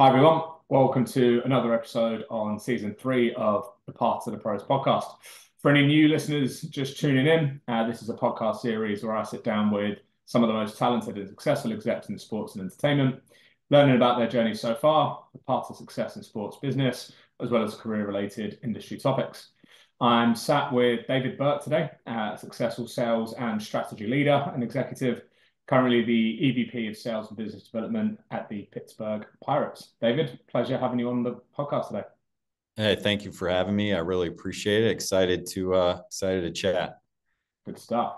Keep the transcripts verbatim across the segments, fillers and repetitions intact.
Hi everyone, welcome to another episode on season three of the Parts of the Pros podcast. For any new listeners just tuning in, uh, this is a podcast series where I sit down with some of the most talented and successful execs in sports and entertainment, learning about their journey so far, the path to success in sports business, as well as career-related industry topics. I'm sat with David Burke today, a successful sales and strategy leader and executive, currently the E V P of Sales and Business Development at the Pittsburgh Pirates. David, pleasure having you on the podcast today. Hey, thank you for having me. I really appreciate it. Excited to uh, excited to chat. Good stuff.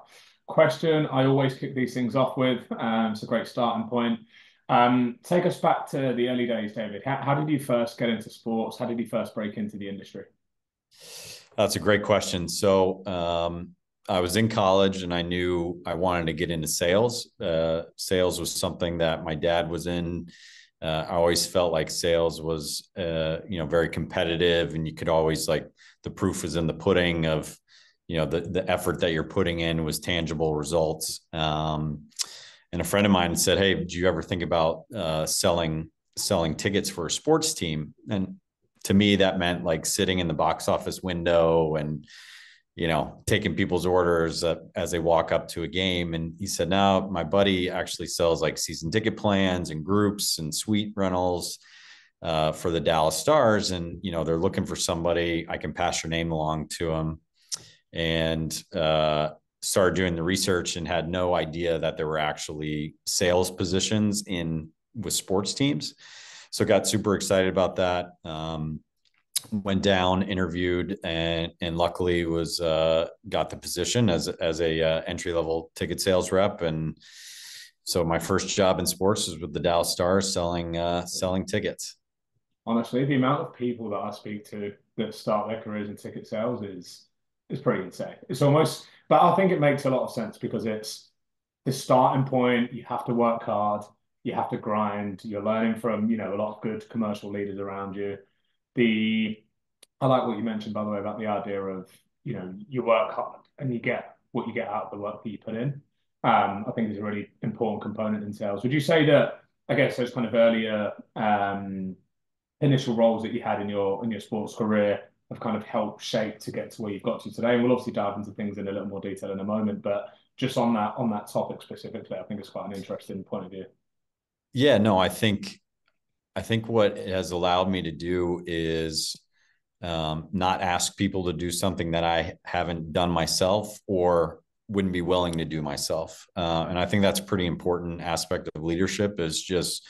Question I always kick these things off with. Um, it's a great starting point. Um, take us back to the early days, David. How, how did you first get into sports? How did you first break into the industry? That's a great question. So, um, I was in college and I knew I wanted to get into sales. Uh, sales was something that my dad was in. Uh, I always felt like sales was, uh, you know, very competitive, and you could always, like, the proof was in the pudding of, you know, the, the effort that you're putting in was tangible results. Um, and a friend of mine said, "Hey, do you ever think about uh, selling, selling tickets for a sports team?" And to me, that meant like sitting in the box office window and, you know, taking people's orders uh, as they walk up to a game. And he said, "No, my buddy actually sells like season ticket plans and groups and suite rentals uh, for the Dallas Stars. And, you know, they're looking for somebody. I can pass your name along to them." And uh, started doing the research and had no idea that there were actually sales positions in with sports teams. So got super excited about that. Um, went down, interviewed, and and luckily was uh got the position as as a uh, entry-level ticket sales rep. And so my first job in sports was with the Dallas Stars, selling uh selling tickets. Honestly, the amount of people that I speak to that start their careers in ticket sales is is pretty insane. It's almost, but I think it makes a lot of sense because it's the starting point. You have to work hard, you have to grind, you're learning from, you know, a lot of good commercial leaders around you. The, I like what you mentioned, by the way, about the idea of, you know, you work hard and you get what you get out of the work that you put in. Um, I think is a really important component in sales. Would you say that, I guess, those kind of earlier um, initial roles that you had in your in your sports career have kind of helped shape to get to where you've got to today? And we'll obviously dive into things in a little more detail in a moment, but just on that on that topic specifically, I think it's quite an interesting point of view. Yeah, no, I think. I think what it has allowed me to do is um, not ask people to do something that I haven't done myself or wouldn't be willing to do myself. Uh, and I think that's a pretty important aspect of leadership, is just,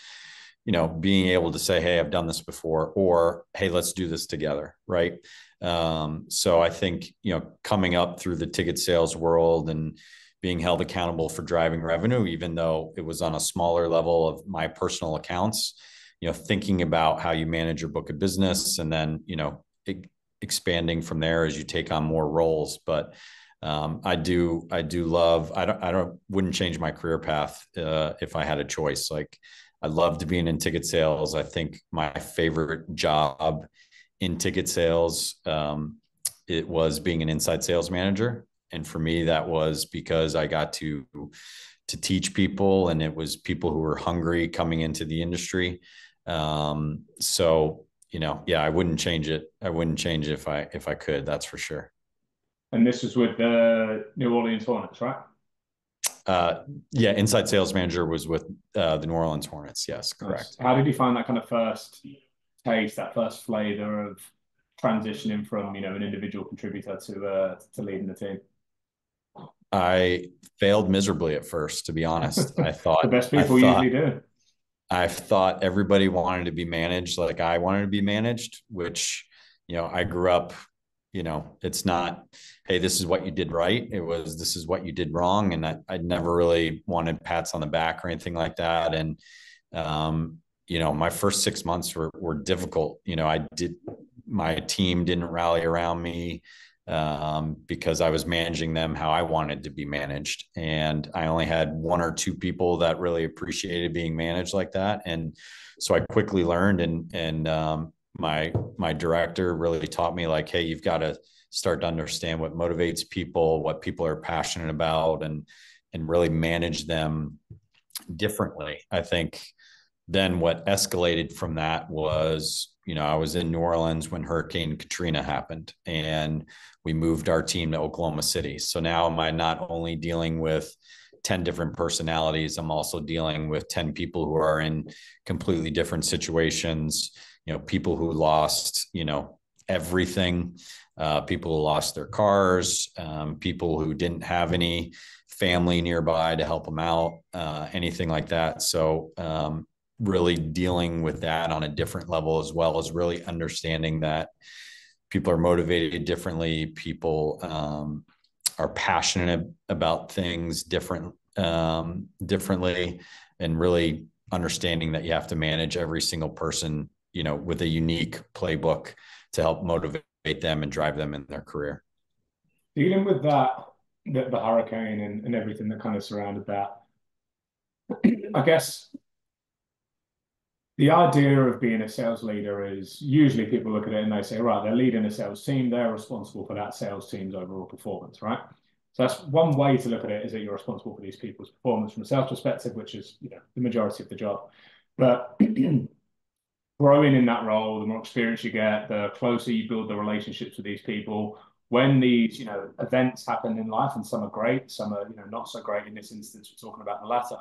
you know, being able to say, "Hey, I've done this before," or, "Hey, let's do this together." Right. Um, so I think, you know, coming up through the ticket sales world and being held accountable for driving revenue, even though it was on a smaller level of my personal accounts, you know, thinking about how you manage your book of business, and then, you know, it, expanding from there as you take on more roles. But um, I do, I do love, I don't, I don't, wouldn't change my career path uh, if I had a choice. Like, I loved being in ticket sales. I think my favorite job in ticket sales, um, it was being an inside sales manager. And for me, that was because I got to, to teach people, and it was people who were hungry coming into the industry. Um, so, you know, yeah, I wouldn't change it. I wouldn't change it if I, if I could, that's for sure. And this is with the New Orleans Hornets, right? Uh, yeah. Inside sales manager was with, uh, the New Orleans Hornets. Yes. Correct. How did you find that kind of first taste, that first flavor of transitioning from, you know, an individual contributor to, uh, to leading the team? I failed miserably at first, to be honest. I thought the best people I thought, usually do. I thought everybody wanted to be managed like I wanted to be managed, which, you know, I grew up, you know, it's not, "Hey, this is what you did right." It was, "This is what you did wrong." And I, I never really wanted pats on the back or anything like that. And, um, you know, my first six months were, were difficult. You know, I did, my team didn't rally around me, um, because I was managing them how I wanted to be managed. And I only had one or two people that really appreciated being managed like that. And so I quickly learned, and, and, um, my, my director really taught me, like, "Hey, you've got to start to understand what motivates people, what people are passionate about, and, and really manage them differently." I think then what escalated from that was, you know, I was in New Orleans when Hurricane Katrina happened, and we moved our team to Oklahoma City. So now am I not only dealing with ten different personalities, I'm also dealing with ten people who are in completely different situations, you know, people who lost, you know, everything, uh, people who lost their cars, um, people who didn't have any family nearby to help them out, uh, anything like that. So, um, really dealing with that on a different level, as well as really understanding that people are motivated differently. People um, are passionate about things different, um, differently, and really understanding that you have to manage every single person, you know, with a unique playbook to help motivate them and drive them in their career. Dealing with that, the, the hurricane and, and everything that kind of surrounded that, I guess, the idea of being a sales leader is usually people look at it and they say, right, they're leading a sales team. They're responsible for that sales team's overall performance, right? So that's one way to look at it, is that you're responsible for these people's performance from a sales perspective, which is, you know, the majority of the job. But growing in that role, the more experience you get, the closer you build the relationships with these people. When these, you know, events happen in life, and some are great, some are, you know, not so great. In this instance, we're talking about the latter.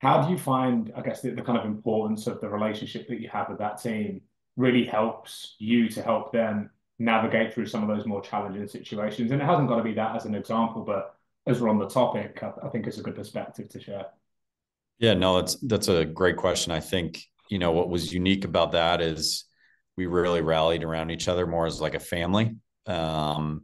How do you find, I guess, the, the kind of importance of the relationship that you have with that team really helps you to help them navigate through some of those more challenging situations? And it hasn't got to be that as an example, but as we're on the topic, I, I think it's a good perspective to share. Yeah, no, that's, that's a great question. I think, you know, what was unique about that is we really rallied around each other more as like a family. Um,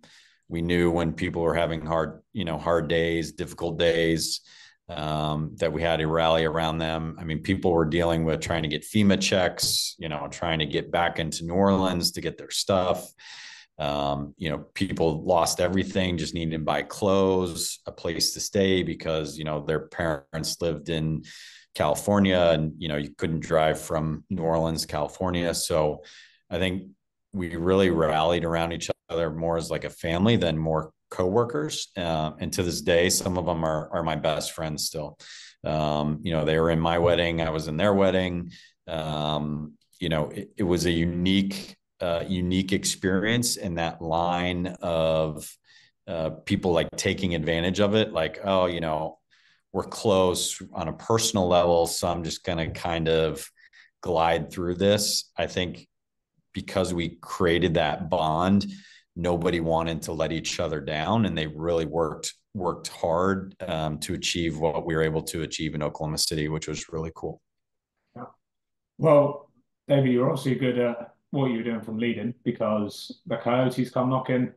we knew when people were having hard, you know, hard days, difficult days, um, that we had to rally around them. I mean, people were dealing with trying to get FEMA checks, you know, trying to get back into New Orleans to get their stuff. Um, you know, people lost everything, just needed to buy clothes, a place to stay because, you know, their parents lived in California and, you know, you couldn't drive from New Orleans, California. So I think we really rallied around each other more as like a family than more coworkers. Um, and to this day, some of them are, are my best friends still. Um, you know, they were in my wedding, I was in their wedding. Um, you know, it, it was a unique, uh, unique experience in that line of, uh, people like taking advantage of it. Like, oh, you know, we're close on a personal level, so I'm just going to kind of glide through this. I think because we created that bond, nobody wanted to let each other down, and they really worked worked hard um, to achieve what we were able to achieve in Oklahoma City, which was really cool. Yeah. Well, David, you're obviously good at what you're doing from leading, because the Coyotes come knocking,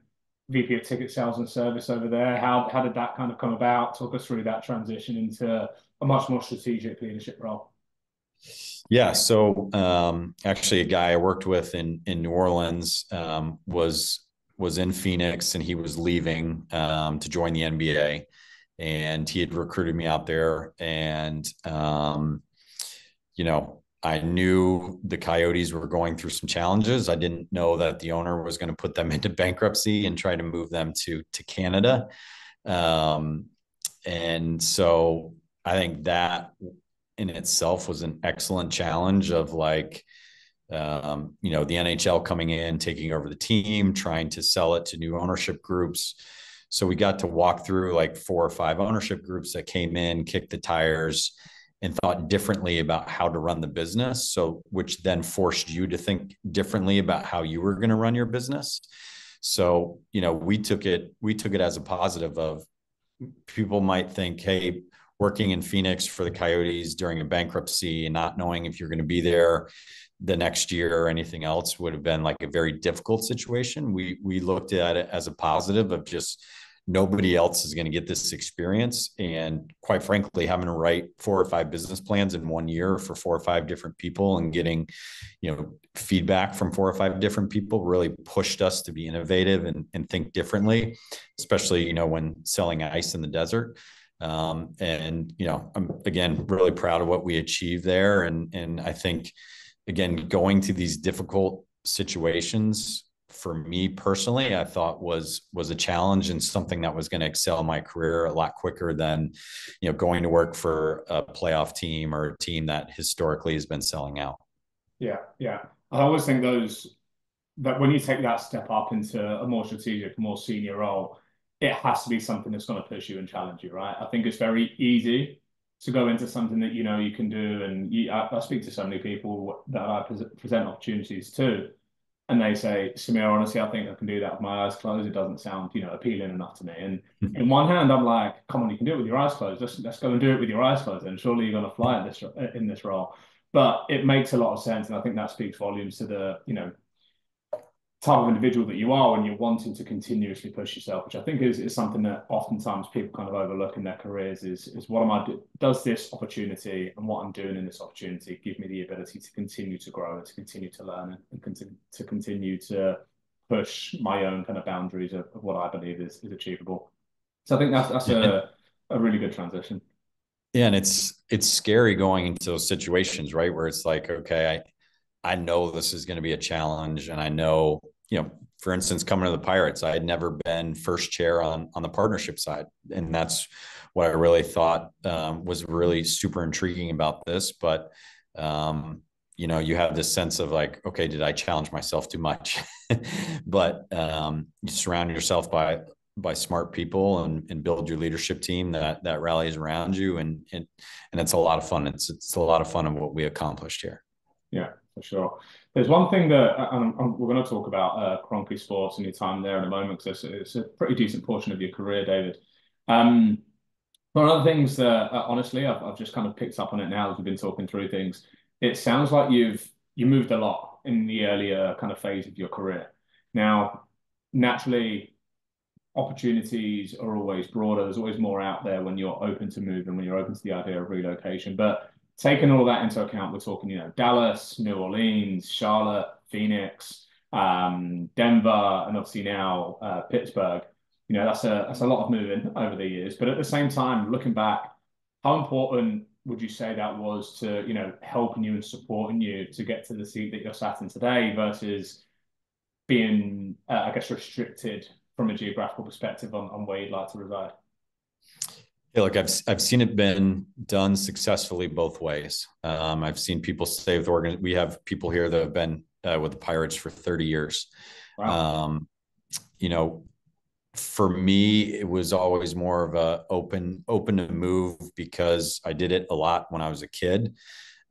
V P of ticket sales and service over there. How how did that kind of come about? Talk us through that transition into a much more strategic leadership role. Yeah. So um, actually a guy I worked with in, in New Orleans um, was, was in Phoenix, and he was leaving um, to join the N B A, and he had recruited me out there. And, um, you know, I knew the Coyotes were going through some challenges. I didn't know that the owner was going to put them into bankruptcy and try to move them to, to Canada. Um, and so I think that in itself was an excellent challenge of like, um, you know, the N H L coming in, taking over the team, trying to sell it to new ownership groups. So we got to walk through like four or five ownership groups that came in, kicked the tires, and thought differently about how to run the business. So, which then forced you to think differently about how you were going to run your business. So, you know, we took it, we took it as a positive of people might think, hey, working in Phoenix for the Coyotes during a bankruptcy and not knowing if you're going to be there the next year or anything else would have been like a very difficult situation. We, we looked at it as a positive of just nobody else is going to get this experience. And quite frankly, having to write four or five business plans in one year for four or five different people and getting, you know, feedback from four or five different people really pushed us to be innovative and, and think differently, especially, you know, when selling ice in the desert. Um, and, you know, I'm again, really proud of what we achieved there. And, and I think, again, going to these difficult situations for me personally, I thought was, was a challenge and something that was going to excel my career a lot quicker than, you know, going to work for a playoff team or a team that historically has been selling out. Yeah. Yeah. I always think those, that when you take that step up into a more strategic, more senior role, it has to be something that's going to push you and challenge you, right? I think it's very easy to go into something that, you know, you can do. And you, I, I speak to so many people that I pre- present opportunities to, and they say, Samir, honestly, I think I can do that with my eyes closed. It doesn't sound, you know, appealing enough to me. And mm-hmm. in one hand, I'm like, come on, you can do it with your eyes closed. Let's, let's go and do it with your eyes closed. And surely you're going to fly in this, in this role. But it makes a lot of sense. And I think that speaks volumes to the, you know, type of individual that you are when you're wanting to continuously push yourself, which I think is, is something that oftentimes people kind of overlook in their careers is, is what am I, do- does this opportunity and what I'm doing in this opportunity give me the ability to continue to grow and to continue to learn and continue to continue to push my own kind of boundaries of, of what I believe is, is achievable. So I think that's, that's a, a really good transition. Yeah. And it's, it's scary going into those situations, right? Where it's like, okay, I, I know this is going to be a challenge. And I know, you know, for instance, coming to the Pirates, I had never been first chair on, on the partnership side. And that's what I really thought um, was really super intriguing about this. But, um, you know, you have this sense of like, okay, did I challenge myself too much? But um, you surround yourself by by smart people and, and build your leadership team that that rallies around you. And, and, and it's a lot of fun. It's, it's a lot of fun of what we accomplished here. Yeah. For sure. There's one thing that and um, we're going to talk about uh, Kroenke Sports and your time there in a moment, because it's, it's a pretty decent portion of your career, David. Um, one of the things that, uh, honestly, I've, I've just kind of picked up on it now as we've been talking through things. It sounds like you've you moved a lot in the earlier kind of phase of your career. Now, naturally, opportunities are always broader. There's always more out there when you're open to move and when you're open to the idea of relocation. But taking all that into account, we're talking, you know, Dallas, New Orleans, Charlotte, Phoenix, um, Denver, and obviously now uh, Pittsburgh. You know, that's a that's a lot of moving over the years. But at the same time, looking back, how important would you say that was to, you know, helping you and supporting you to get to the seat that you're sat in today versus being, uh, I guess, restricted from a geographical perspective on, on where you'd like to reside? Yeah, look, I've I've seen it been done successfully both ways. Um, I've seen people stay with organ. We have people here that have been uh, with the Pirates for thirty years. Wow. Um, you know, for me, it was always more of a open open to move because I did it a lot when I was a kid,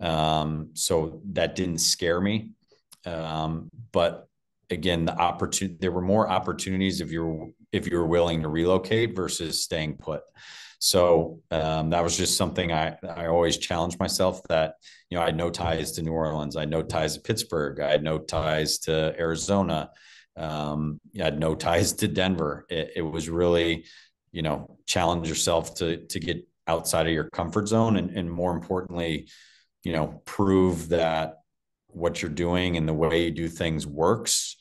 um, so that didn't scare me. Um, but again, the opportunity there were more opportunities if you're if you're willing to relocate versus staying put. So um, that was just something I, I always challenged myself that, you know, I had no ties to New Orleans. I had no ties to Pittsburgh. I had no ties to Arizona. Um, I had no ties to Denver. It, it was really, you know, challenge yourself to, to get outside of your comfort zone. And, and more importantly, you know, prove that what you're doing and the way you do things works.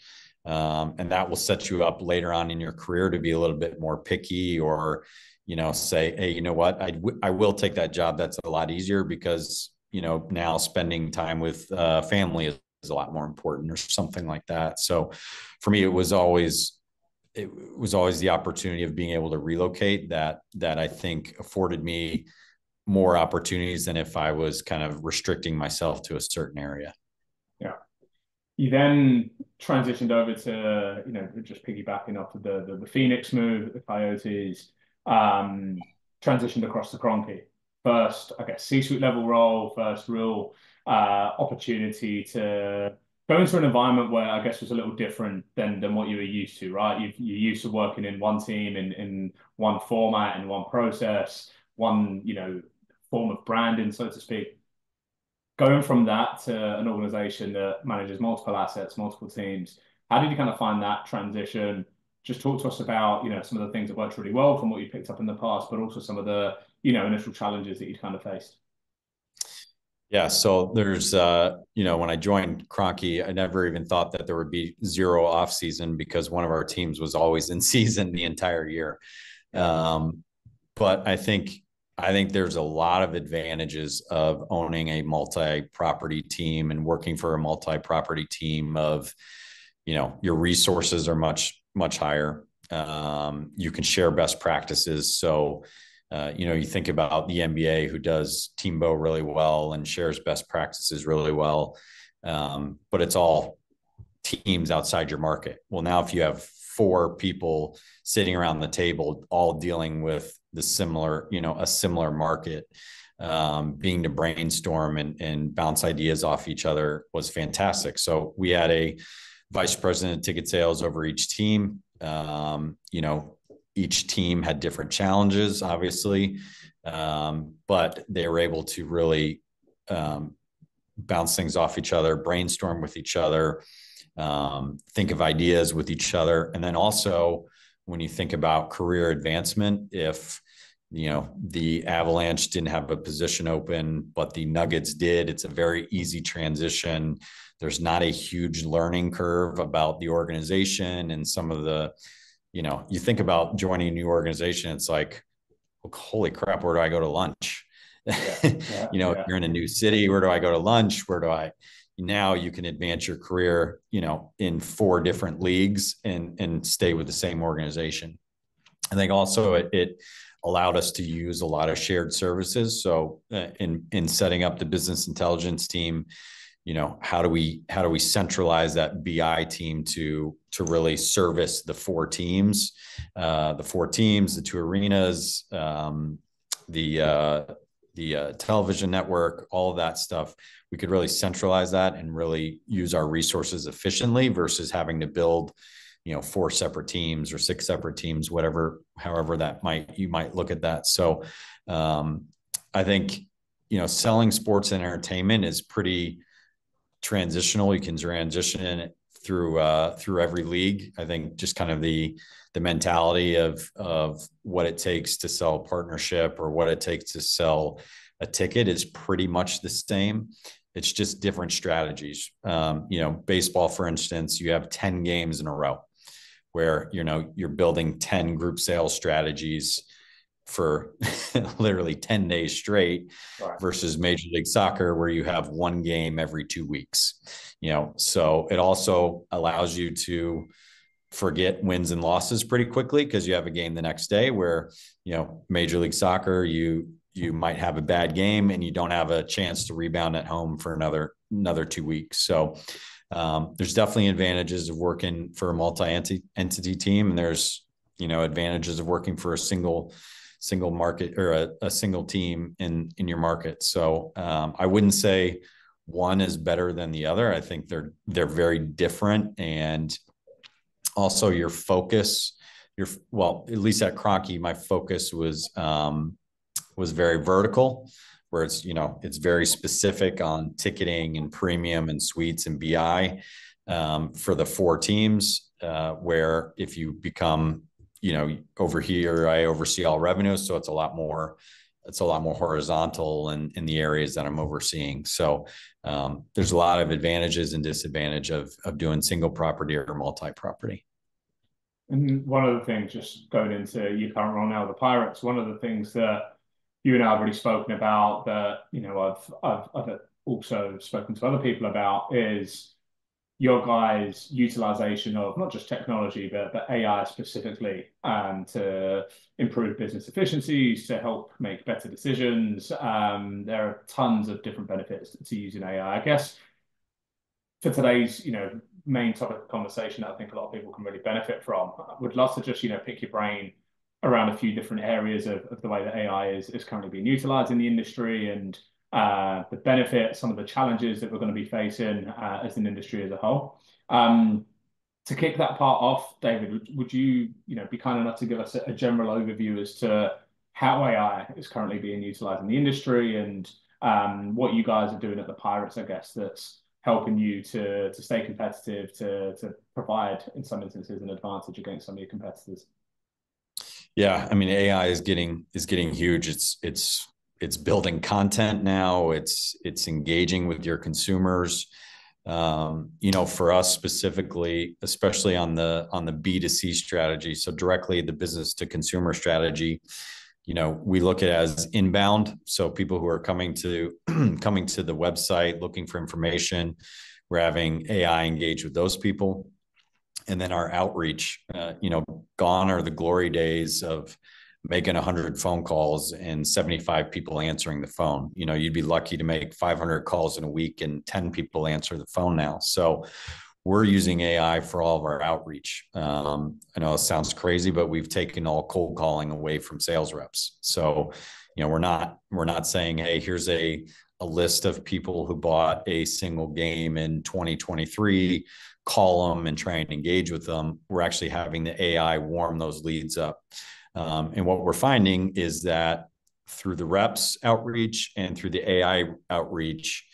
Um, and that will set you up later on in your career to be a little bit more picky or, you know, say, hey, you know what, I, w- I will take that job. That's a lot easier because, you know, now spending time with uh, family is, is a lot more important or something like that. So for me, it was always, it was always the opportunity of being able to relocate that, that I think afforded me more opportunities than if I was kind of restricting myself to a certain area. Yeah. You then transitioned over to, you know, just piggybacking off of the, the, the Phoenix move, the Coyotes, um transitioned across to Kroenke. First, I guess, C-suite level role, first real uh, opportunity to go into an environment where I guess was a little different than than what you were used to, right? You've, you're used to working in one team, in, in one format, in one process, one, you know, form of branding, so to speak. Going from that to an organization that manages multiple assets, multiple teams, how did you kind of find that transition? Just talk to us about, you know, some of the things that worked really well from what you picked up in the past, but also some of the, you know, initial challenges that you kind of faced. Yeah. So there's, uh, you know, when I joined Kroenke, I never even thought that there would be zero off season because one of our teams was always in season the entire year. Um, but I think, I think there's a lot of advantages of owning a multi-property team and working for a multi-property team of, you know, your resources are much, much higher. Um, you can share best practices. So, uh, you know, you think about the N B A, who does team bow really well and shares best practices really well. Um, but it's all teams outside your market. Well, now if you have four people sitting around the table, all dealing with the similar, you know, a similar market, um, being to brainstorm and, and bounce ideas off each other was fantastic. So we had a vice president of ticket sales over each team. Um, you know, each team had different challenges, obviously, um, but they were able to really um, bounce things off each other, brainstorm with each other, um, think of ideas with each other. And then also when you think about career advancement, if, you know, the Avalanche didn't have a position open, but the Nuggets did, it's a very easy transition. There's not a huge learning curve about the organization and some of the, you know, you think about joining a new organization, it's like, holy crap, where do I go to lunch? Yeah, yeah, you know, yeah. If you're in a new city, where do I go to lunch? Where do I, now you can advance your career, you know, in four different leagues and, and stay with the same organization. I think also it, it allowed us to use a lot of shared services. So in, in setting up the business intelligence team, you know, how do we, how do we centralize that B I team to, to really service the four teams, uh, the four teams, the two arenas, um, the, uh, the uh, television network, all of that stuff. We could really centralize that and really use our resources efficiently versus having to build, you know, four separate teams or six separate teams, whatever, however that might, you might look at that. So um, I think, you know, selling sports and entertainment is pretty transitional. You can transition it through, uh, through every league. I think just kind of the, the mentality of, of what it takes to sell a partnership or what it takes to sell a ticket is pretty much the same. It's just different strategies. Um, you know, baseball, for instance, you have ten games in a row where, you know, you're building ten group sales strategies for literally ten days straight, right, versus Major League Soccer, where you have one game every two weeks, you know, so it also allows you to forget wins and losses pretty quickly because you have a game the next day where, you know, Major League Soccer, you, you might have a bad game and you don't have a chance to rebound at home for another, another two weeks. So um, there's definitely advantages of working for a multi-entity team. And there's, you know, advantages of working for a single single market or a, a single team in, in your market. So um, I wouldn't say one is better than the other. I think they're, they're very different. And also your focus, your, well, at least at Kroenke, my focus was, um, was very vertical, where it's, you know, it's very specific on ticketing and premium and suites and B I um, for the four teams, uh, where if you become, you know, over here, I oversee all revenue. So it's a lot more, it's a lot more horizontal in, in the areas that I'm overseeing. So um, there's a lot of advantages and disadvantage of, of doing single property or multi-property. And one of the things, just going into your current role now, the Pirates, one of the things that you and I have already spoken about that, you know, I've, I've, I've also spoken to other people about is your guys' utilization of not just technology, but, but A I specifically, um, to improve business efficiencies, to help make better decisions. Um, there are tons of different benefits to using A I. I guess for today's, you know, main topic of conversation that I think a lot of people can really benefit from, I would love to just, you know, pick your brain around a few different areas of, of the way that A I is, is currently being utilized in the industry and Uh, the benefits, some of the challenges that we're going to be facing uh, as an industry as a whole. Um, to kick that part off, David, would, would you, you know, be kind enough to give us a, a general overview as to how A I is currently being utilized in the industry and um, what you guys are doing at the Pirates, I guess, that's helping you to, to stay competitive, to, to provide, in some instances, an advantage against some of your competitors? Yeah, I mean, A I is getting is getting huge. It's it's It's building content now. It's it's engaging with your consumers. Um, you know, for us specifically, especially on the on the B two C strategy, so directly the business to consumer strategy. You know, we look at it as inbound, so people who are coming to coming to the website looking for information. We're having A I engage with those people. And then our outreach, uh, you know, gone are the glory days of making one hundred phone calls and seventy-five people answering the phone. You know, you'd be lucky to make five hundred calls in a week and ten people answer the phone now. So we're using A I for all of our outreach. Um, I know it sounds crazy, but we've taken all cold calling away from sales reps. So, you know, we're not, we're not saying, hey, here's a, a list of people who bought a single game in twenty twenty-three, call them and try and engage with them. We're actually having the A I warm those leads up. Um, and what we're finding is that through the reps outreach and through the A I outreach,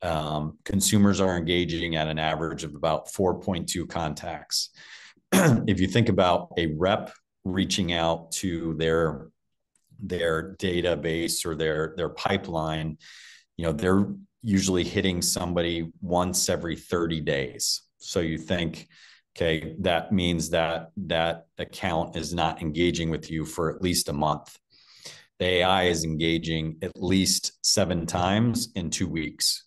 um, consumers are engaging at an average of about four point two contacts. If you think about a rep reaching out to their, their database or their, their pipeline, you know, they're usually hitting somebody once every thirty days. So you think, okay, that means that that account is not engaging with you for at least a month. The A I is engaging at least seven times in two weeks.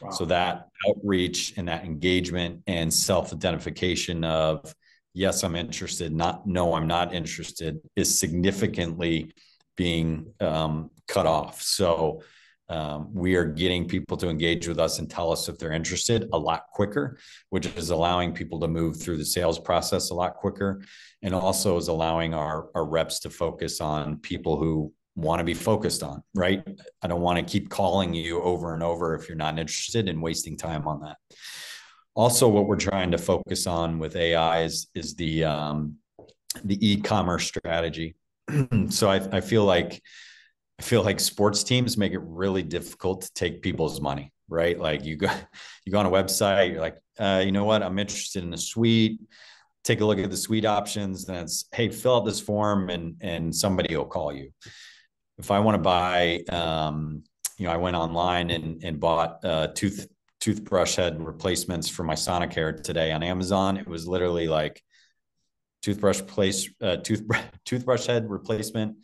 Wow. So that outreach and that engagement and self-identification of, yes, I'm interested, not, no, I'm not interested, is significantly being um, cut off. So Um, we are getting people to engage with us and tell us if they're interested a lot quicker, which is allowing people to move through the sales process a lot quicker, and also is allowing our, our reps to focus on people who want to be focused on, right? I don't want to keep calling you over and over if you're not interested and wasting time on that. Also, what we're trying to focus on with A I is, is the, um, the e-commerce strategy. So I, I feel like I feel like sports teams make it really difficult to take people's money, right? Like you go, you go on a website, you're like, uh, you know what? I'm interested in a suite. Take a look at the suite options. Then it's, hey, fill out this form and, and somebody will call you. If I want to buy, um, you know, I went online and, and bought uh, tooth toothbrush head replacements for my Sonicare today on Amazon. It was literally like toothbrush place, uh, toothbrush, toothbrush head replacement,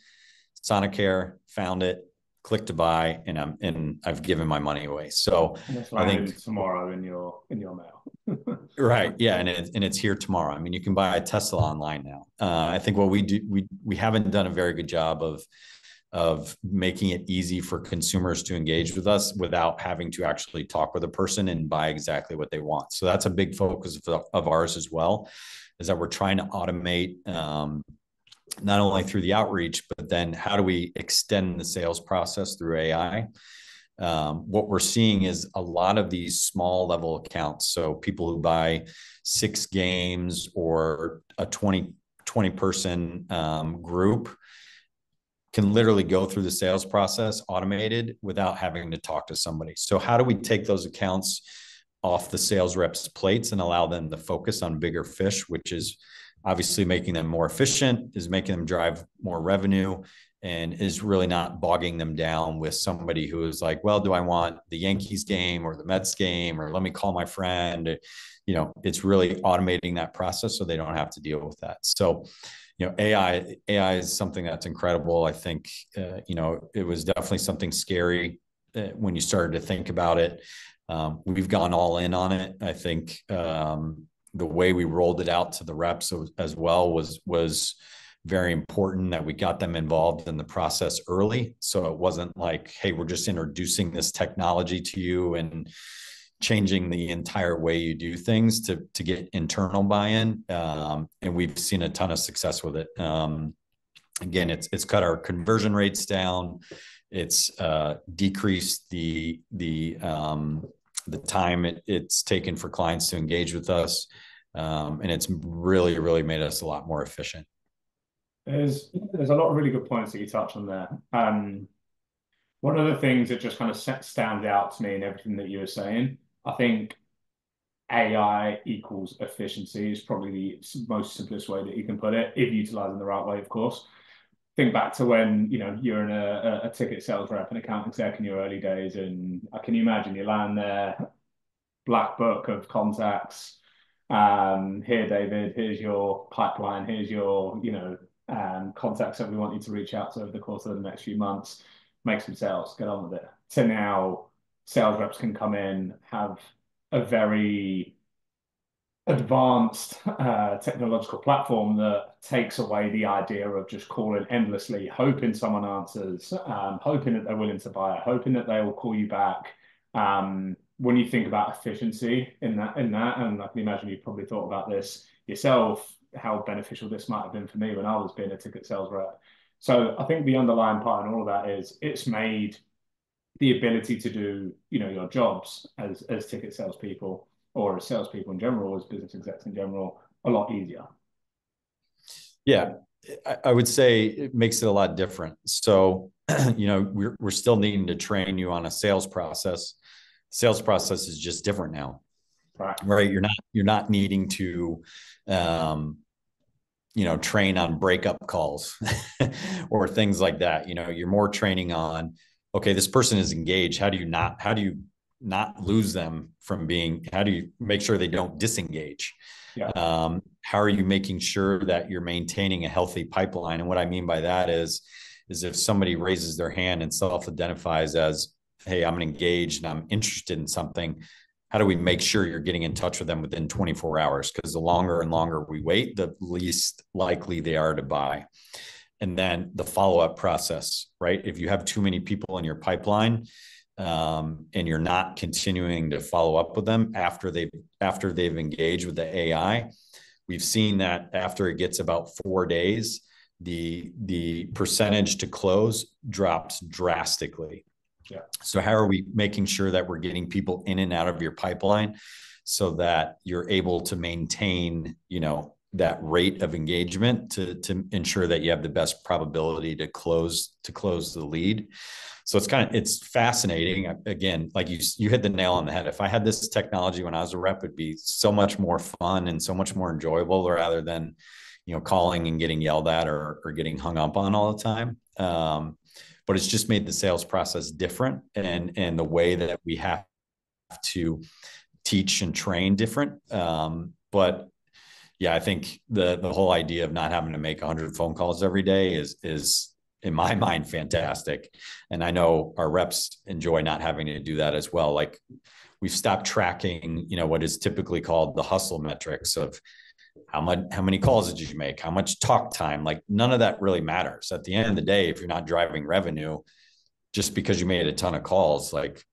Sonicare, found it, click to buy, and I'm and I've given my money away. So I think tomorrow in your in your mail. Right. Yeah. And it, and it's here tomorrow. I mean, you can buy a Tesla online now. Uh, I think what we do, we we haven't done a very good job of of making it easy for consumers to engage with us without having to actually talk with a person and buy exactly what they want. So that's a big focus of, of ours as well, is that we're trying to automate um not only through the outreach, but then how do we extend the sales process through A I? Um, what we're seeing is a lot of these small level accounts. So people who buy six games or a twenty, twenty person um, group can literally go through the sales process automated without having to talk to somebody. So how do we take those accounts off the sales reps' plates and allow them to focus on bigger fish, which is obviously making them more efficient, is making them drive more revenue, and is really not bogging them down with somebody who is like, well, do I want the Yankees game or the Mets game, or let me call my friend? You know, it's really automating that process so they don't have to deal with that. So, you know, A I, A I is something that's incredible. I think, uh, you know, it was definitely something scary when you started to think about it. Um, we've gone all in on it. I think, um, the way we rolled it out to the reps as well was, was very important, that we got them involved in the process early. So it wasn't like, hey, we're just introducing this technology to you and changing the entire way you do things to, to get internal buy-in. Um, and we've seen a ton of success with it. Um, again, it's, it's cut our conversion rates down. It's uh, decreased the, the, um, the time it, it's taken for clients to engage with us. Um, and it's really, really made us a lot more efficient. There's, there's a lot of really good points that you touched on there. Um, one of the things that just kind of stands out to me in everything that you were saying, I think A I equals efficiency is probably the most simplest way that you can put it, if utilizing the right way, of course. Think back to when, you know, you're in a, a ticket sales rep and account exec in your early days, and I can imagine you're lying there, black book of contacts. Um, here, David, here's your pipeline. Here's your, you know, um, contacts that we want you to reach out to over the course of the next few months. Make some sales, get on with it. So now sales reps can come in, have a very advanced uh, technological platform that takes away the idea of just calling endlessly, hoping someone answers, um, hoping that they're willing to buy it, hoping that they will call you back. Um, when you think about efficiency in that, in that, and I can imagine you probably thought about this yourself, how beneficial this might have been for me when I was being a ticket sales rep. So I think the underlying part in all of that is it's made the ability to do, you know, your jobs as as ticket salespeople or as salespeople in general, as business execs in general, a lot easier. Yeah, I, I would say it makes it a lot different. So, you know, we're we're still needing to train you on a sales process. Sales process is just different now, right? Right. You're not you're not needing to, um, you know, train on breakup calls or things like that. You know, you're more training on, okay, this person is engaged. How do you not? How do you not lose them from being, how do you make sure they don't disengage? Yeah. Um, how are you making sure that you're maintaining a healthy pipeline? And what I mean by that is, is if somebody raises their hand and self-identifies as, hey, I'm engaged and I'm interested in something, how do we make sure you're getting in touch with them within twenty-four hours? Because the longer and longer we wait, the least likely they are to buy. And then the follow-up process, right? If you have too many people in your pipeline, um, and you're not continuing to follow up with them after they've, after they've engaged with the A I, we've seen that after it gets about four days, the, the percentage to close drops drastically. Yeah. So how are we making sure that we're getting people in and out of your pipeline so that you're able to maintain, you know, that rate of engagement to, to ensure that you have the best probability to close, to close the lead. So it's kind of, it's fascinating. Again, like you, you hit the nail on the head. If I had this technology when I was a rep, it'd be so much more fun and so much more enjoyable rather than, you know, calling and getting yelled at or, or getting hung up on all the time. Um, but it's just made the sales process different and, and the way that we have to teach and train different. Um, but yeah, I think the the whole idea of not having to make one hundred phone calls every day is, is in my mind, fantastic. And I know our reps enjoy not having to do that as well. Like we've stopped tracking, you know, what is typically called the hustle metrics of how much, how many calls did you make? How much talk time? Like none of that really matters. At the end of the day, if you're not driving revenue, just because you made a ton of calls, like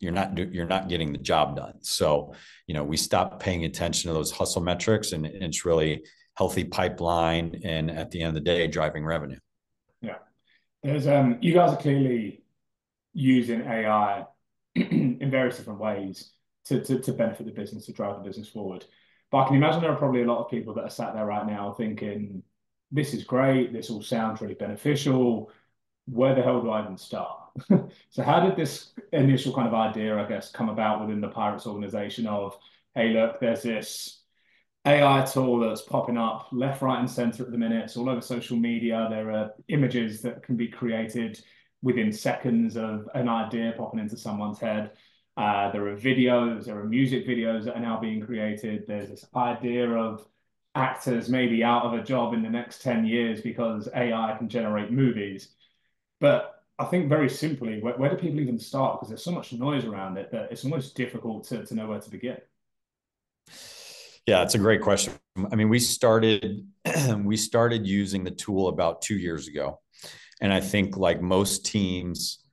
you're not, you're not getting the job done. So, you know, we stopped paying attention to those hustle metrics and it's really healthy pipeline. And at the end of the day, driving revenue. Yeah. There's, um, you guys are clearly using A I in various different ways to, to, to benefit the business, to drive the business forward. But I can imagine there are probably a lot of people that are sat there right now thinking, this is great. This all sounds really beneficial. Where the hell do I even start? So how did this initial kind of idea, I guess, come about within the Pirates organization of, hey, look, there's this A I tool that's popping up left, right, and center at the minute. It's all over social media. There are images that can be created within seconds of an idea popping into someone's head. Uh, there are videos, there are music videos that are now being created. There's this idea of actors maybe out of a job in the next ten years because A I can generate movies. But I think very simply, where, where do people even start? Because there's so much noise around it that it's almost difficult to, to know where to begin. Yeah, it's a great question. I mean, we started, we started using the tool about two years ago. And I think like most teams,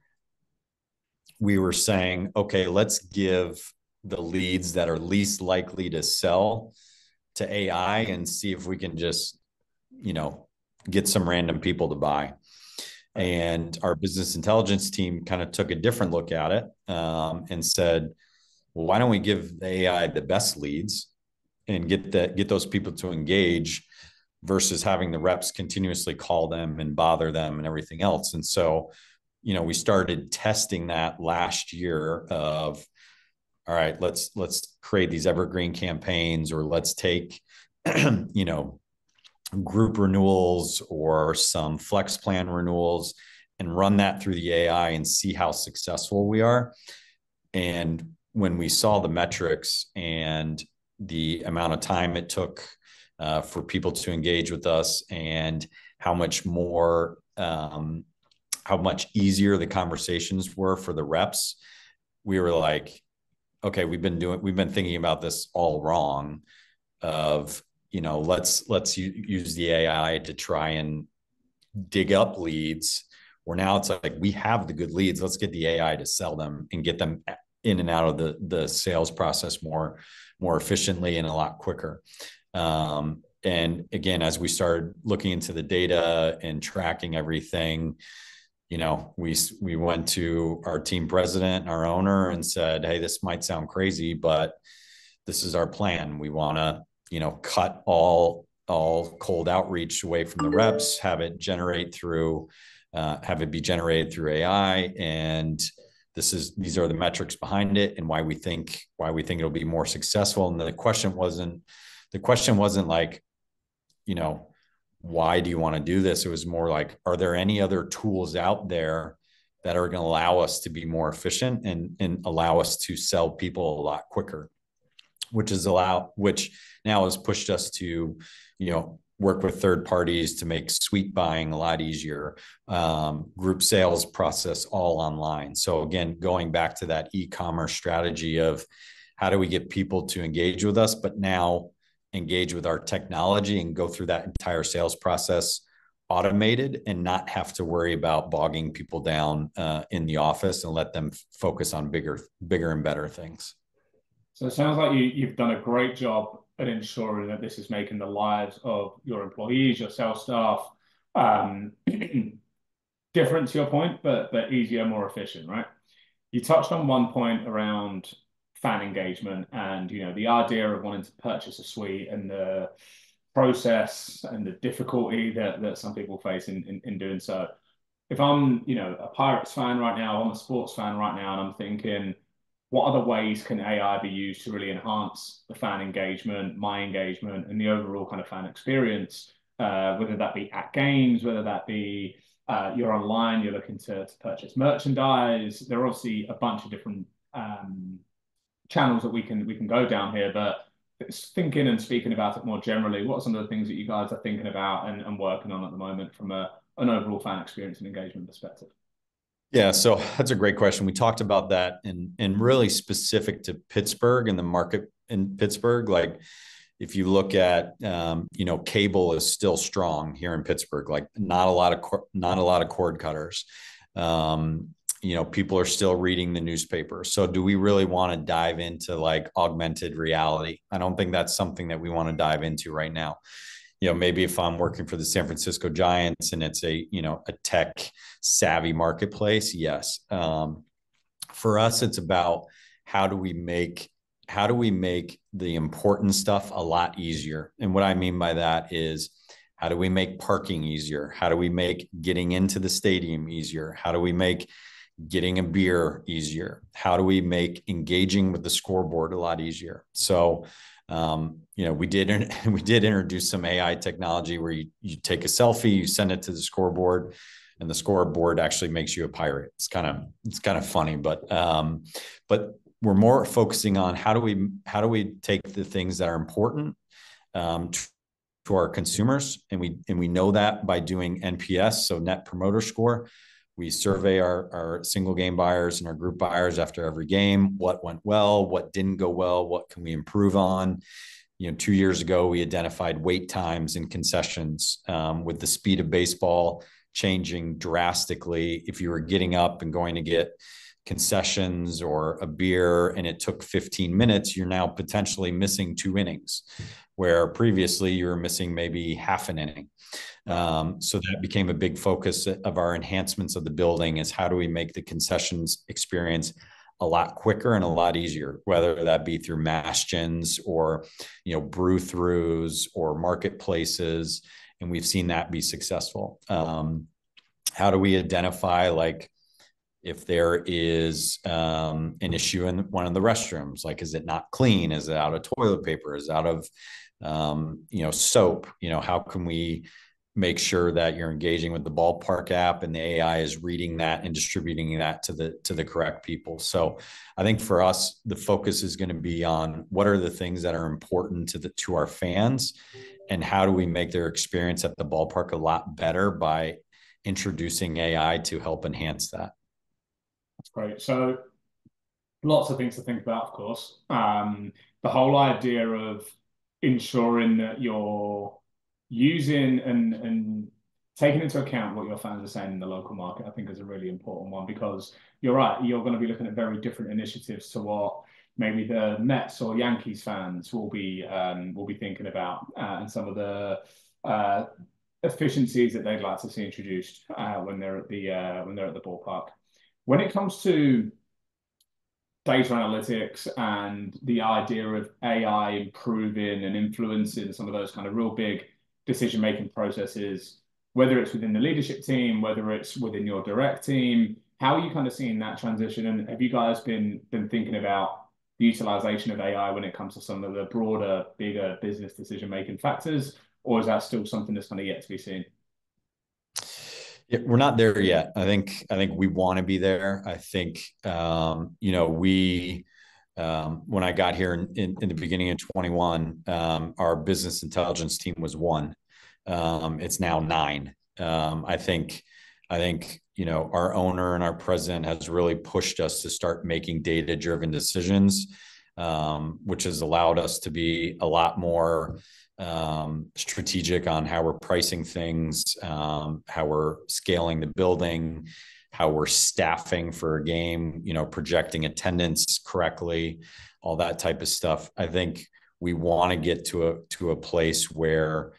we were saying, okay, let's give the leads that are least likely to sell to A I and see if we can just, you know, get some random people to buy. And our business intelligence team kind of took a different look at it um, and said, well, why don't we give the A I the best leads and get the, get those people to engage versus having the reps continuously call them and bother them and everything else. And so, you know, we started testing that last year of, all right, let's, let's create these evergreen campaigns, or let's take, you know, group renewals or some flex plan renewals and run that through the A I and see how successful we are. And when we saw the metrics and the amount of time it took uh, for people to engage with us and how much more, um, how much easier the conversations were for the reps, we were like, okay, we've been doing, we've been thinking about this all wrong. of, you know, let's, let's use the A I to try and dig up leads, where now it's like, we have the good leads. Let's get the A I to sell them and get them in and out of the, the sales process more, more efficiently and a lot quicker. Um, and again, as we started looking into the data and tracking everything, you know, we, we went to our team president, our owner, and said, hey, this might sound crazy, but this is our plan. We want to, you know, cut all, all cold outreach away from the reps, have it generate through, uh, have it be generated through A I. And this is, these are the metrics behind it and why we think, why we think it'll be more successful. And the question wasn't, the question wasn't like, you know, why do you want to do this? It was more like, are there any other tools out there that are going to allow us to be more efficient and, and allow us to sell people a lot quicker, which is allow, which now has pushed us to, you know, work with third parties to make suite buying a lot easier, um, group sales process all online. So again, going back to that e-commerce strategy of how do we get people to engage with us, but now engage with our technology and go through that entire sales process automated and not have to worry about bogging people down uh, in the office, and let them f- focus on bigger, bigger and better things. So it sounds like you, you've done a great job at ensuring that this is making the lives of your employees, your sales staff, um, different to your point, but, but easier, more efficient, right? You touched on one point around fan engagement and, you know, the idea of wanting to purchase a suite and the process and the difficulty that, that some people face in, in, in doing so. If I'm, you know, a Pirates fan right now, I'm a sports fan right now, and I'm thinking, what other ways can A I be used to really enhance the fan engagement, my engagement, and the overall kind of fan experience, uh, whether that be at games, whether that be uh, you're online, you're looking to, to purchase merchandise. There are obviously a bunch of different um, channels that we can we can go down here, but thinking and speaking about it more generally, what are some of the things that you guys are thinking about and, and working on at the moment from a, an overall fan experience and engagement perspective? Yeah, so that's a great question. We talked about that, and and really specific to Pittsburgh and the market in Pittsburgh. Like, if you look at, um, you know, cable is still strong here in Pittsburgh. Like, not a lot of not a lot of cord cutters. Um, you know, people are still reading the newspaper. So, do we really want to dive into like augmented reality? I don't think that's something that we want to dive into right now. You know, maybe if I'm working for the San Francisco Giants and it's a, you know, a tech savvy marketplace, yes. Um, for us, it's about how do we make, how do we make the important stuff a lot easier? And what I mean by that is, how do we make parking easier? How do we make getting into the stadium easier? How do we make getting a beer easier? How do we make engaging with the scoreboard a lot easier? So, Um, you know, we did, we did introduce some A I technology where you, you take a selfie, you send it to the scoreboard, and the scoreboard actually makes you a pirate. It's kind of, it's kind of funny, but, um, but we're more focusing on how do we, how do we take the things that are important, um, to, to our consumers. And we, and we know that by doing N P S, so Net Promoter Score. We survey our, our single game buyers and our group buyers after every game. What went well, what didn't go well, what can we improve on? You know, two years ago, we identified wait times and concessions, um, with the speed of baseball changing drastically. If you were getting up and going to get concessions or a beer and it took fifteen minutes, you're now potentially missing two innings, where previously you were missing maybe half an inning. Um, so that became a big focus of our enhancements of the building, is how do we make the concessions experience a lot quicker and a lot easier, whether that be through mash-ins or, you know, brew-throughs or marketplaces. And we've seen that be successful. Um, how do we identify, like, if there is um, an issue in one of the restrooms, like, is it not clean? Is it out of toilet paper? Is it out of, um, you know, soap? You know, how can we make sure that you're engaging with the ballpark app and the A I is reading that and distributing that to the, to the correct people? So I think for us, the focus is going to be on what are the things that are important to the, to our fans, and how do we make their experience at the ballpark a lot better by introducing A I to help enhance that. That's great. So lots of things to think about, of course. Um, the whole idea of ensuring that you're using and and taking into account what your fans are saying in the local market, I think, is a really important one, because you're right, you're going to be looking at very different initiatives to what maybe the Mets or Yankees fans will be um, will be thinking about, uh, and some of the uh, efficiencies that they'd like to see introduced uh, when they're at the uh, when they're at the ballpark. When it comes to data analytics and the idea of A I improving and influencing some of those kind of real big decision-making processes, whether it's within the leadership team, whether it's within your direct team, how are you kind of seeing that transition? And have you guys been been thinking about the utilization of A I when it comes to some of the broader, bigger business decision-making factors, or is that still something that's kind of yet to be seen? Yeah, we're not there yet. I think, I think we want to be there. I think, um, you know, we, um, when I got here in, in, in the beginning of twenty-one, um, our business intelligence team was one. Um, it's now nine. Um, I think, I think, you know, our owner and our president has really pushed us to start making data-driven decisions, um, which has allowed us to be a lot more um, strategic on how we're pricing things, um, how we're scaling the building, how we're staffing for a game, you know, projecting attendance correctly, all that type of stuff. I think we want to get to a, to a place where,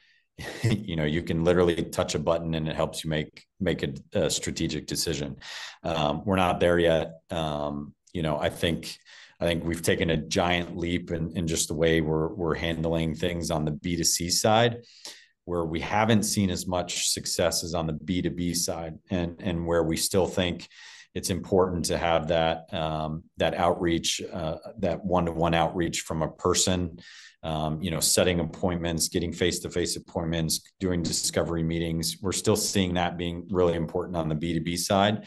you know, you can literally touch a button and it helps you make, make a, a strategic decision. Um, we're not there yet. Um, you know, I think, I think we've taken a giant leap in, in just the way we're, we're handling things on the B two C side, where we haven't seen as much success as on the B two B side, and, and where we still think it's important to have that, um, that outreach, uh, that one-to-one outreach from a person. Um, you know, setting appointments, getting face-to-face appointments, doing discovery meetings. We're still seeing that being really important on the B two B side.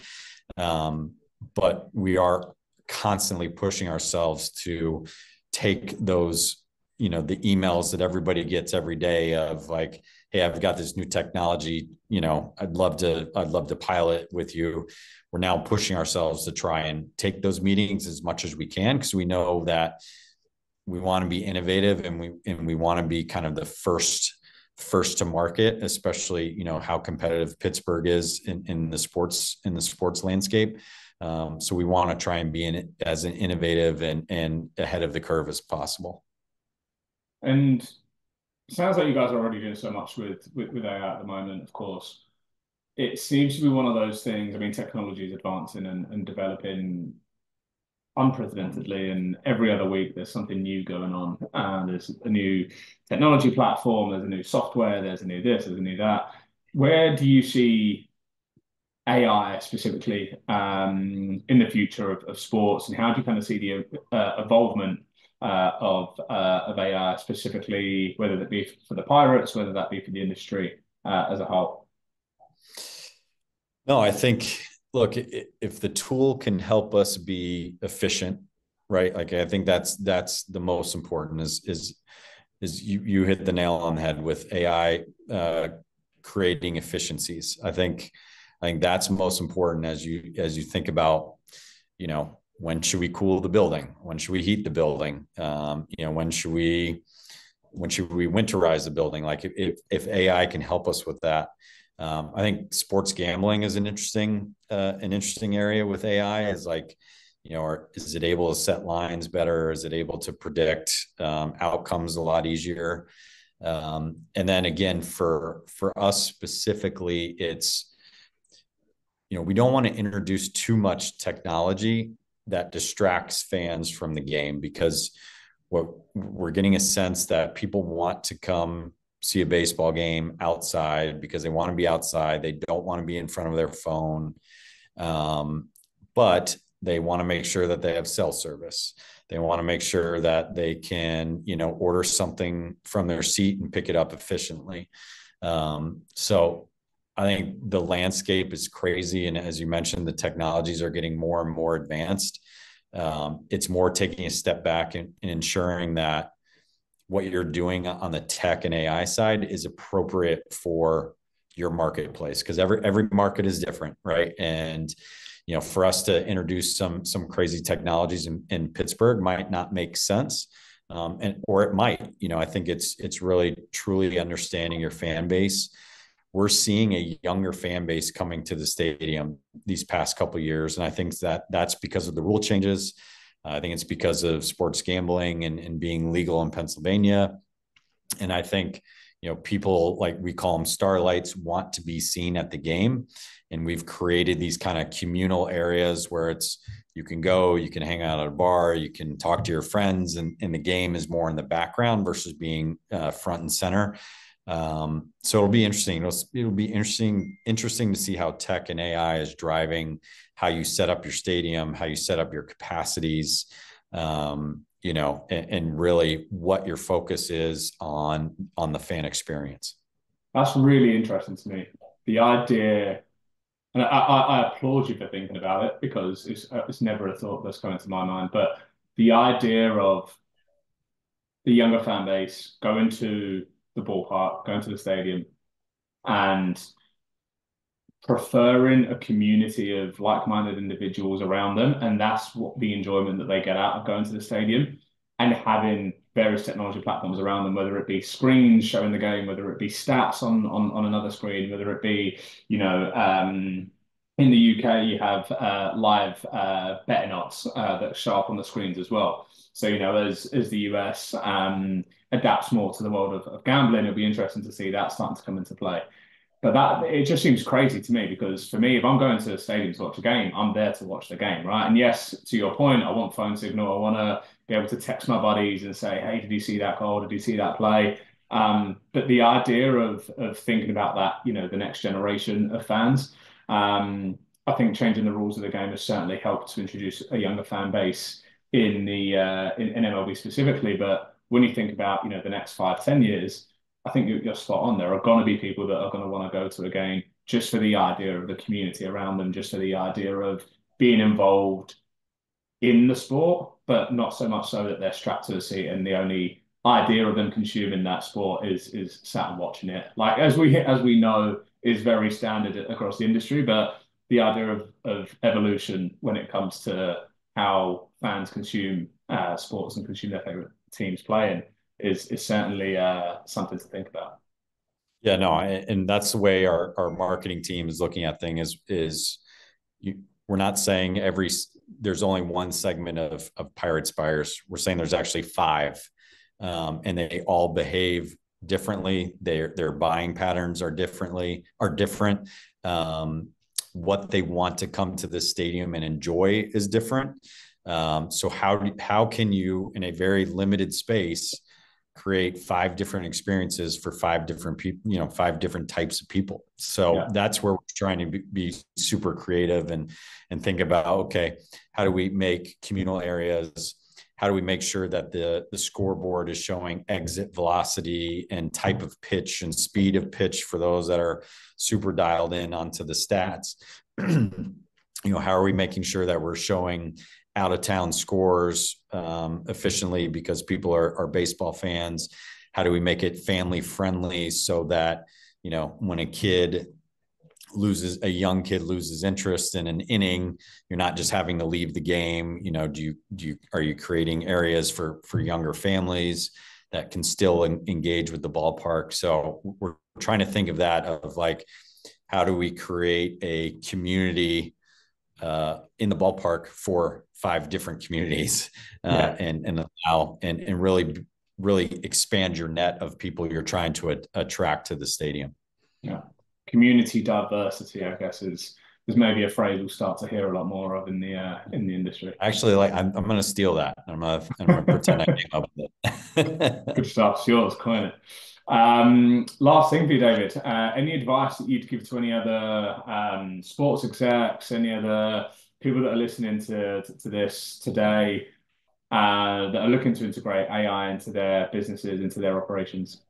Um, but we are constantly pushing ourselves to take those, you know, the emails that everybody gets every day of like, hey, I've got this new technology, you know, I'd love to, I'd love to pilot with you. We're now pushing ourselves to try and take those meetings as much as we can, because we know that we want to be innovative, and we, and we want to be kind of the first, first to market, especially, you know, how competitive Pittsburgh is in, in the sports, in the sports landscape. Um, so we want to try and be in it as an innovative and, and ahead of the curve as possible. And it sounds like you guys are already doing so much with, with, with A I at the moment, of course. It seems to be one of those things. I mean, technology is advancing and, and developing unprecedentedly, and every other week there's something new going on. Uh, there's a new technology platform, there's a new software, there's a new this, there's a new that. Where do you see A I specifically um, in the future of, of sports, and how do you kind of see the uh, involvement uh, of uh, of A I specifically, whether that be for the Pirates, whether that be for the industry uh, as a whole? No, I think... Look, if the tool can help us be efficient, right? Like, I think that's that's the most important. Is is is you you hit the nail on the head with A I uh, creating efficiencies. I think I think that's most important as you as you think about, you know, when should we cool the building? When should we heat the building? Um, you know, when should we when should we winterize the building? Like, if if A I can help us with that. Um, I think sports gambling is an interesting, uh, an interesting area with A I. Is like, you know, are, is it able to set lines better? Is it able to predict um, outcomes a lot easier? Um, and then again, for for us specifically, it's, you know, we don't want to introduce too much technology that distracts fans from the game, because what we're getting a sense that people want to come see a baseball game outside because they want to be outside. They don't want to be in front of their phone, um, but they want to make sure that they have cell service. They want to make sure that they can, you know, order something from their seat and pick it up efficiently. Um, so I think the landscape is crazy. And as you mentioned, the technologies are getting more and more advanced. Um, it's more taking a step back and, and ensuring that what you're doing on the tech and A I side is appropriate for your marketplace, because every every market is different, right? And, you know, for us to introduce some some crazy technologies in, in Pittsburgh might not make sense, um, and or it might. You know, I think it's it's really truly understanding your fan base. We're seeing a younger fan base coming to the stadium these past couple of years, and I think that that's because of the rule changes. Uh, I think it's because of sports gambling and, and being legal in Pennsylvania. And I think, you know, people, like we call them starlights, want to be seen at the game. And we've created these kind of communal areas where it's, you can go, you can hang out at a bar, you can talk to your friends, and, and the game is more in the background versus being uh, front and center. Um, so it'll be interesting. It'll, it'll be interesting, interesting to see how tech and A I is driving how you set up your stadium, how you set up your capacities, um, you know, and, and really what your focus is on, on the fan experience. That's really interesting to me. The idea, and I, I, I applaud you for thinking about it, because it's, it's never a thought that's come into my mind, but the idea of the younger fan base going to the ballpark, going to the stadium, and preferring a community of like-minded individuals around them. And that's what the enjoyment that they get out of going to the stadium, and having various technology platforms around them, whether it be screens showing the game, whether it be stats on, on, on another screen, whether it be, you know, um, in the U K, you have uh, live uh, betting odds uh, that show up on the screens as well. So, you know, as as the U S um, adapts more to the world of, of gambling, it'll be interesting to see that starting to come into play. But that, it just seems crazy to me, because for me, if I'm going to a stadium to watch a game, I'm there to watch the game, right? And yes, to your point, I want phone signal. I want to be able to text my buddies and say, hey, did you see that goal? Did you see that play? Um, but the idea of of thinking about that, you know, the next generation of fans, um, I think changing the rules of the game has certainly helped to introduce a younger fan base in the uh, in, in M L B specifically. But when you think about, you know, the next five, ten years, I think you're, you're spot on. There are going to be people that are going to want to go to a game just for the idea of the community around them, just for the idea of being involved in the sport, but not so much so that they're strapped to a seat and the only idea of them consuming that sport is is sat and watching it. Like, as we as we know, is very standard across the industry, but the idea of, of evolution when it comes to how fans consume uh, sports and consume their favorite teams playing is is certainly uh, something to think about. Yeah, no, I, and that's the way our, our marketing team is looking at things. Is is you, we're not saying every there's only one segment of of Pirates buyers. We're saying there's actually five, um, and they all behave differently. Their their buying patterns are differently are different. Um, what they want to come to the stadium and enjoy is different. Um, so how, how can you, in a very limited space, create five different experiences for five different people, you know, five different types of people. So yeah. That's where we're trying to be, be super creative and, and think about, okay, how do we make communal areas? How do we make sure that the, the scoreboard is showing exit velocity and type of pitch and speed of pitch for those that are super dialed in onto the stats? You know, how are we making sure that we're showing out of town scores um, efficiently, because people are, are baseball fans? How do we make it family friendly so that, you know, when a kid loses, a young kid loses interest in an inning, you're not just having to leave the game. You know, do you, do you, are you creating areas for, for younger families that can still en- engage with the ballpark? So we're trying to think of that, of like, how do we create a community uh, in the ballpark for five different communities, uh, yeah. and, and allow, and, and really, really expand your net of people you're trying to a- attract to the stadium. Yeah. Community diversity, I guess, is, is maybe a phrase we'll start to hear a lot more of in the, uh, in the industry. Actually, like I'm, I'm going to steal that. I'm going to, I'm going to pretend I came up with it. Good stuff. It's yours, coin it. Um, last thing for you, David, uh, any advice that you'd give to any other, um, sports execs, any other people that are listening to, to, to this today, uh, that are looking to integrate A I into their businesses, into their operations?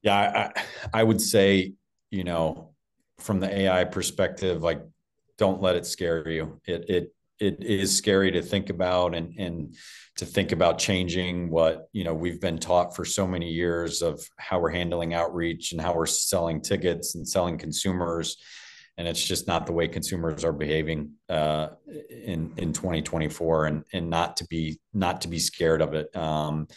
Yeah, I, I would say, you know, from the A I perspective, like, don't let it scare you. It, it, it is scary to think about, and, and to think about changing what, you know, we've been taught for so many years of how we're handling outreach and how we're selling tickets and selling consumers. And it's just not the way consumers are behaving uh, in in twenty twenty-four, and and not to be not to be scared of it. Um,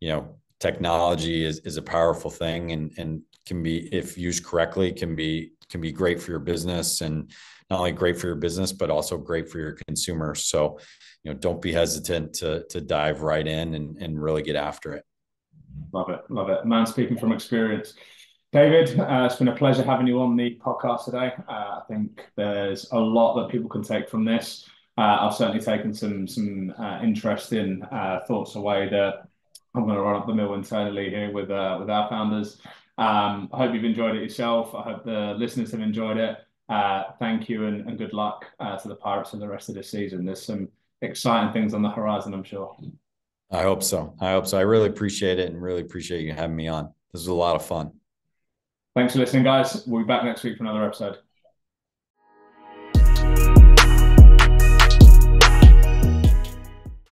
you know, technology is is a powerful thing, and and can be, if used correctly, can be can be great for your business, and not only great for your business, but also great for your consumers. So, you know, don't be hesitant to to dive right in and and really get after it. Love it, love it. Man, speaking from experience. David, uh, it's been a pleasure having you on the podcast today. Uh, I think there's a lot that people can take from this. Uh, I've certainly taken some some uh, interesting uh, thoughts away that I'm going to run up the mill internally here with uh, with our founders. Um, I hope you've enjoyed it yourself. I hope the listeners have enjoyed it. Uh, thank you, and, and good luck uh, to the Pirates for the rest of the season. There's some exciting things on the horizon, I'm sure. I hope so. I hope so. I really appreciate it, and really appreciate you having me on. This was a lot of fun. Thanks for listening, guys. We'll be back next week for another episode.